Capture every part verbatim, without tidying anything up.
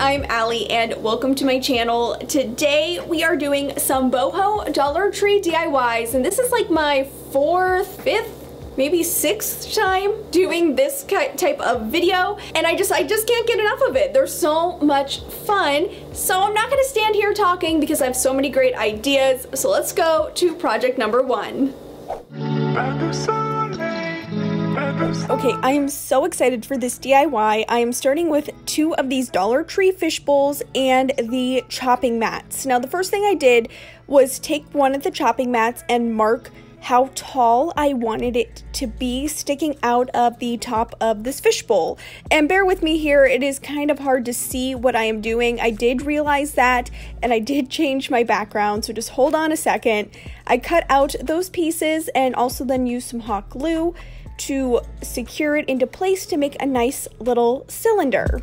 I'm Allie and welcome to my channel. Today we are doing some boho Dollar Tree D I Ys, and this is like my fourth, fifth, maybe sixth time doing this type of video, and I just I just can't get enough of it. They're so much fun. So I'm not gonna stand here talking because I have so many great ideas. So let's go to project number one. Okay, I am so excited for this D I Y. I am starting with two of these Dollar Tree fish bowls and the chopping mats. Now, the first thing I did was take one of the chopping mats and mark how tall I wanted it to be sticking out of the top of this fishbowl. And bear with me here, it is kind of hard to see what I am doing. I did realize that, and I did change my background, so just hold on a second. I cut out those pieces and also then used some hot glue to secure it into place to make a nice little cylinder.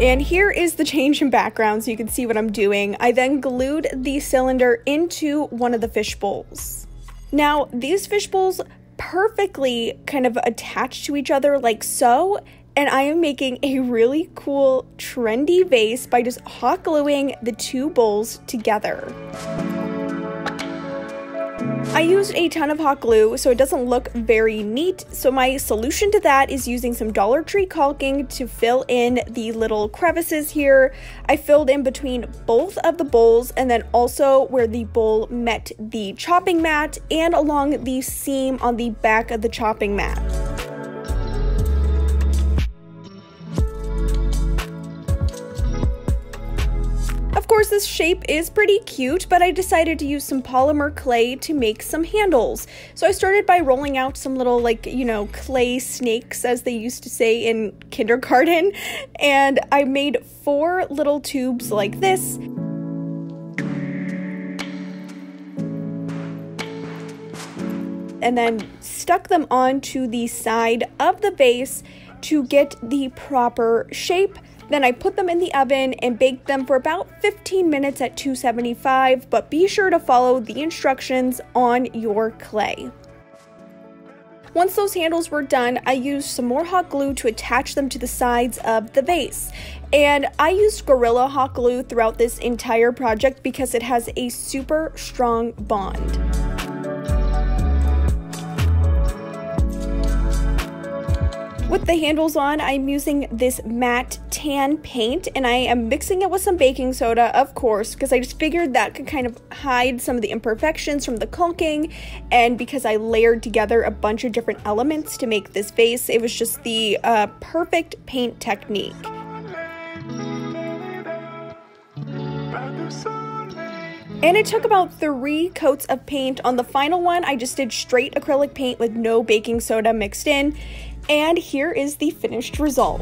And here is the change in background so you can see what I'm doing. I then glued the cylinder into one of the fish bowls. Now, these fish bowls perfectly kind of attach to each other like so, and I am making a really cool trendy vase by just hot gluing the two bowls together. I used a ton of hot glue, so it doesn't look very neat. So my solution to that is using some Dollar Tree caulking to fill in the little crevices here. I filled in between both of the bowls and then also where the bowl met the chopping mat and along the seam on the back of the chopping mat. Of course, this shape is pretty cute, but I decided to use some polymer clay to make some handles. So I started by rolling out some little, like, you know, clay snakes, as they used to say in kindergarten, and I made four little tubes like this. And then stuck them onto the side of the vase to get the proper shape. Then I put them in the oven and baked them for about fifteen minutes at two seventy-five, but be sure to follow the instructions on your clay. Once those handles were done, I used some more hot glue to attach them to the sides of the vase. And I used Gorilla hot glue throughout this entire project because it has a super strong bond. With the handles on, I'm using this matte tan paint, and I am mixing it with some baking soda, of course, because I just figured that could kind of hide some of the imperfections from the caulking, and because I layered together a bunch of different elements to make this vase, it was just the uh, perfect paint technique. And it took about three coats of paint. On the final one, I just did straight acrylic paint with no baking soda mixed in. And here is the finished result.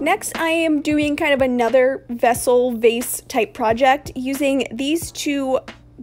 Next, I am doing kind of another vessel vase type project using these two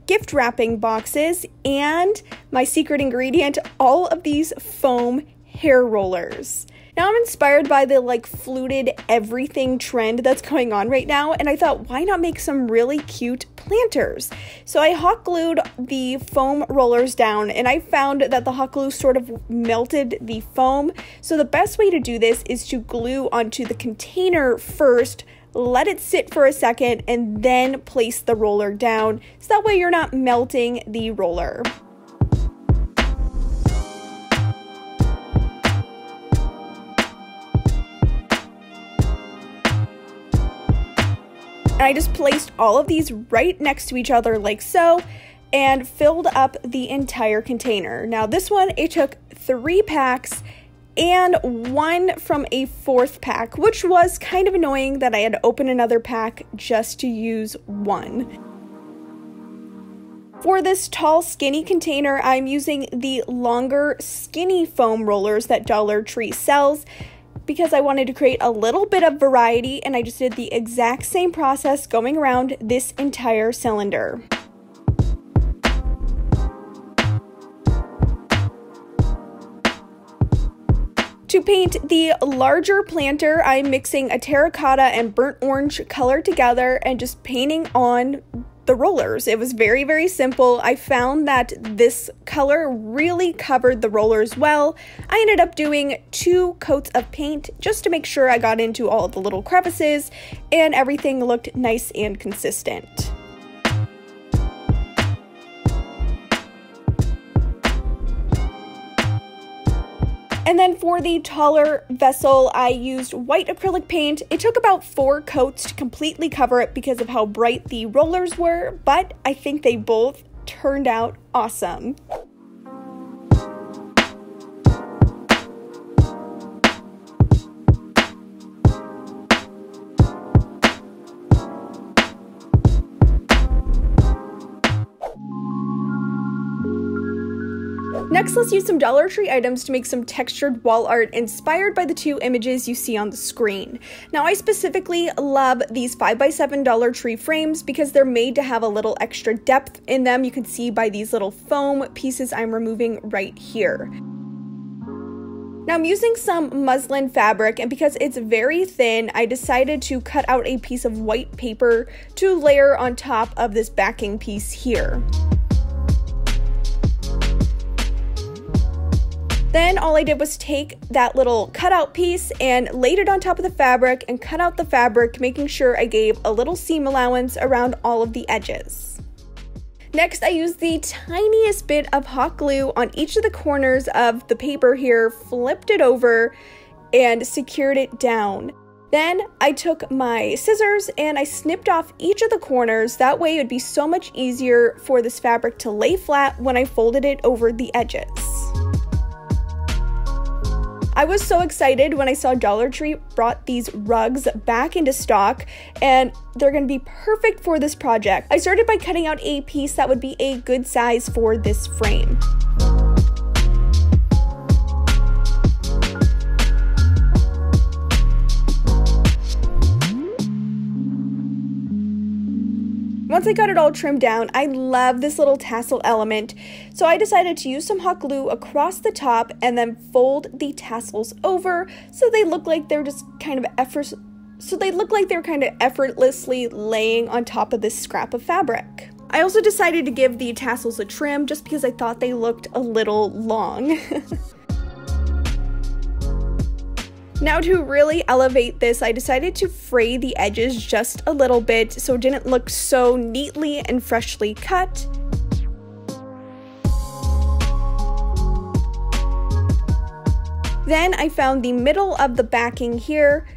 gift wrapping boxes and my secret ingredient, all of these foam hair rollers. Now, I'm inspired by the like fluted everything trend that's going on right now, and I thought, why not make some really cute planters? So I hot glued the foam rollers down, and I found that the hot glue sort of melted the foam. So the best way to do this is to glue onto the container first, let it sit for a second, and then place the roller down, so that way you're not melting the roller. And I just placed all of these right next to each other like so and filled up the entire container. Now this one, it took three packs and one from a fourth pack, which was kind of annoying that I had to open another pack just to use one. For this tall, skinny container, I'm using the longer, skinny foam rollers that Dollar Tree sells, because I wanted to create a little bit of variety, and I just did the exact same process going around this entire cylinder. To paint the larger planter, I'm mixing a terracotta and burnt orange color together and just painting on the rollers. It was very, very simple. I found that this color really covered the rollers well. I ended up doing two coats of paint just to make sure I got into all the little crevices and everything looked nice and consistent. And then for the taller vessel, I used white acrylic paint. It took about four coats to completely cover it because of how bright the rollers were, but I think they both turned out awesome. Next, let's use some Dollar Tree items to make some textured wall art inspired by the two images you see on the screen. Now, I specifically love these five by seven Dollar Tree frames because they're made to have a little extra depth in them. You can see by these little foam pieces I'm removing right here. Now, I'm using some muslin fabric, and because it's very thin, I decided to cut out a piece of white paper to layer on top of this backing piece here. Then all I did was take that little cutout piece and laid it on top of the fabric and cut out the fabric, making sure I gave a little seam allowance around all of the edges. Next, I used the tiniest bit of hot glue on each of the corners of the paper here, flipped it over, and secured it down. Then I took my scissors and I snipped off each of the corners. That way it would be so much easier for this fabric to lay flat when I folded it over the edges. I was so excited when I saw Dollar Tree brought these rugs back into stock, and they're going to be perfect for this project. I started by cutting out a piece that would be a good size for this frame. Once I got it all trimmed down, I love this little tassel element, so I decided to use some hot glue across the top and then fold the tassels over so they look like they're just kind of effort so they look like they're kind of effortlessly laying on top of this scrap of fabric. I also decided to give the tassels a trim just because I thought they looked a little long. Now to really elevate this, I decided to fray the edges just a little bit so it didn't look so neatly and freshly cut. Then I found the middle of the backing here,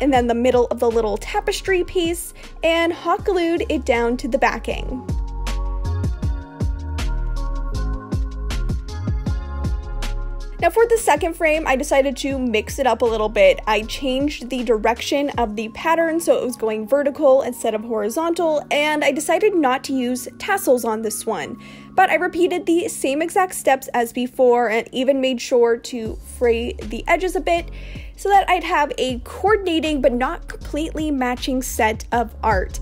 and then the middle of the little tapestry piece, and hot glued it down to the backing. Now for the second frame, I decided to mix it up a little bit. I changed the direction of the pattern so it was going vertical instead of horizontal, and I decided not to use tassels on this one. But I repeated the same exact steps as before and even made sure to fray the edges a bit so that I'd have a coordinating but not completely matching set of art.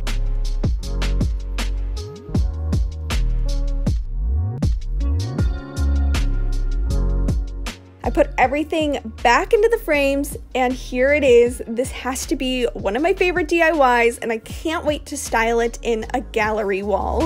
I put everything back into the frames, and here it is. This has to be one of my favorite D I Ys, and I can't wait to style it in a gallery wall.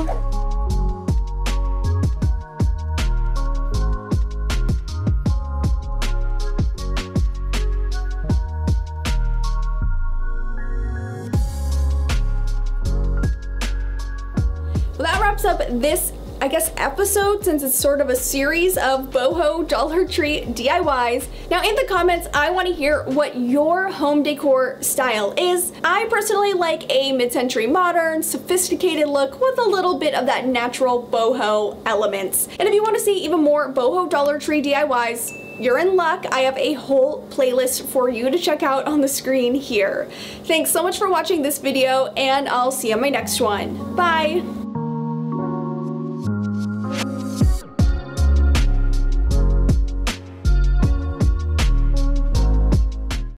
Well, that wraps up this I guess episode, since it's sort of a series of boho Dollar Tree D I Ys. Now in the comments, I want to hear what your home decor style is. I personally like a mid-century modern, sophisticated look with a little bit of that natural boho elements. And if you want to see even more boho Dollar Tree D I Ys, you're in luck. I have a whole playlist for you to check out on the screen here. Thanks so much for watching this video, and I'll see you on my next one. Bye!